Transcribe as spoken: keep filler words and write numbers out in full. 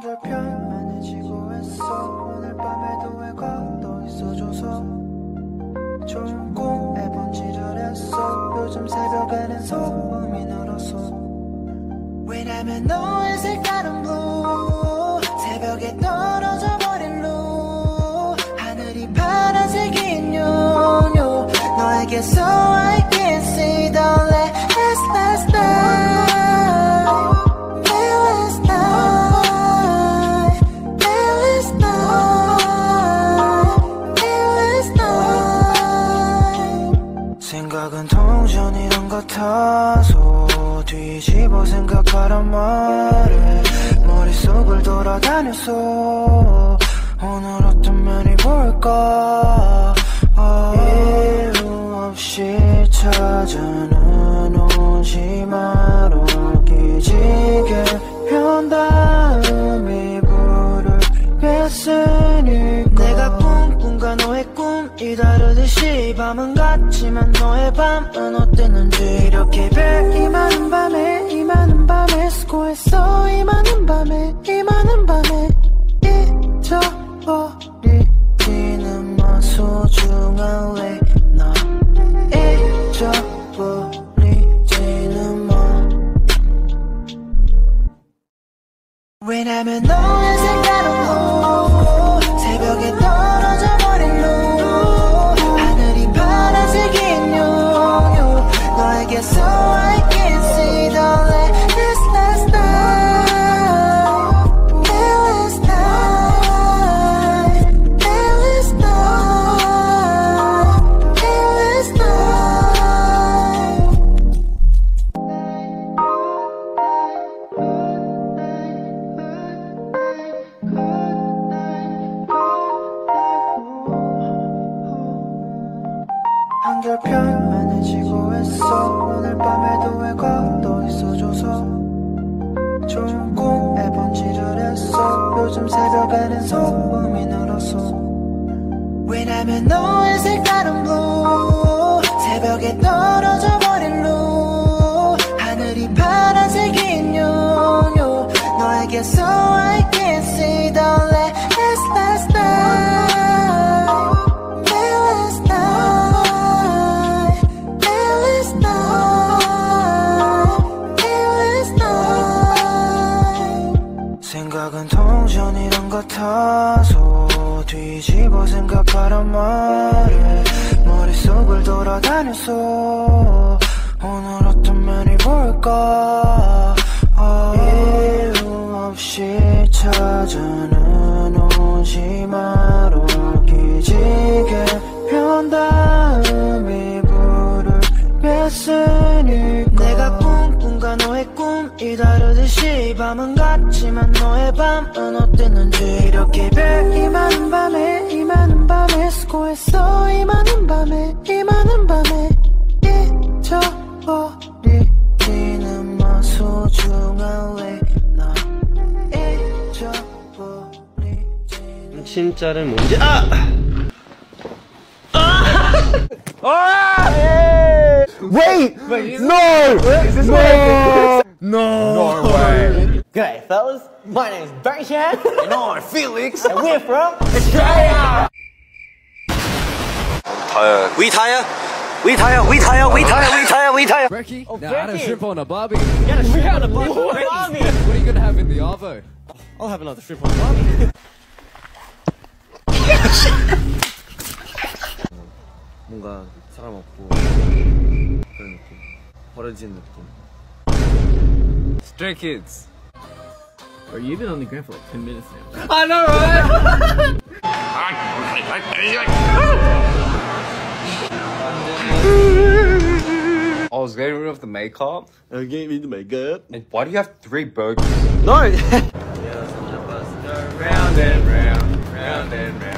점점 더 편안해지고 했어. 오늘 밤에도 해가 떠 있어줘서 좋은 꿈에 번지를 했어. 요즘 새벽에는 소음이 늘었어. 왜냐면 너의 색깔은 blue, 새벽에 떨어져 버린 루, 하늘이 파란색인 요요. 너에게서 I can see the last last night. 생각은 동전 이런 것 같아서 뒤집어 생각하란 말에 머릿속을 돌아다녔어. 오늘 어떤 면이 보일까. oh. 이유 없이 찾아는 오지 마로 기지개 편 다음이 불을 뺐으니까. 내가 꿈꾼과 너의 꿈이 다르듯이 밤은 같지만 너의 밤은 어땠는지. 이렇게 별 이 많은 밤에 이 많은 밤에 수고했어. 이 많은 밤에 이 많은 밤에 잊어버리지는 마. 소중한 왜 나 잊어버리지는 마. 왜냐면 너의 색깔은 blue, 새벽에 떨어져 버린 blue, 하늘이 파란색인 요요. 너에게서 I can see the last last night. 편안해지고 했어. 오늘 밤에도 해가 떠 있어줘서 좋은 꿈에 번지를 했어. 요즘 새벽에는 소음이 늘었어. 왜냐면 너의 색깔은 blue, 새벽에 떨어져 버린 루, 하늘이 파란색인 요요. 너에게서 I can see the last last night. 생각은 동전 이런 것 같아서 뒤집어 생각하란 말에 머릿속을 돌아다녔어. 오늘 어떤 면이 보일까. oh. 이유 없이 찾아는 오지 마로 기지개 편 다음이 불을 뺐으니까. 내가 꿈꾼과 너의 꿈이 다르듯이 밤은 같지만 너의 밤은 어땠는지. 이렇게 별 이 많은 밤에 이 많은 밤에 수고했어. 이 많은 밤에 이 많은 밤에 잊어버리지는 마. 소중한 왜 나 잊어버리지는. 진짜를 뭔지 아! Ah! Wait! Wait no! Is this no! No! No way! G'day fellas, my name is Bertie Chan and I'm Felix and we're from Australia! Tired. We tired! We tired! We tired! We tired! We tired! We tired! Bertie, oh, now add a shrimp on a barbie. Get a shrimp on a barbie! What are you gonna have in the arvo? I'll have another shrimp on a barbie. 뭔가 사람 없고 그런 느낌, 버려진 느낌. Stray Kids. Bro, you've been on the ground for like ten minutes now. I know, right? I was getting rid of the makeup. I was getting rid of the makeup. And why do you have three burgers? No. Yeah, some of us go round and round, round and round.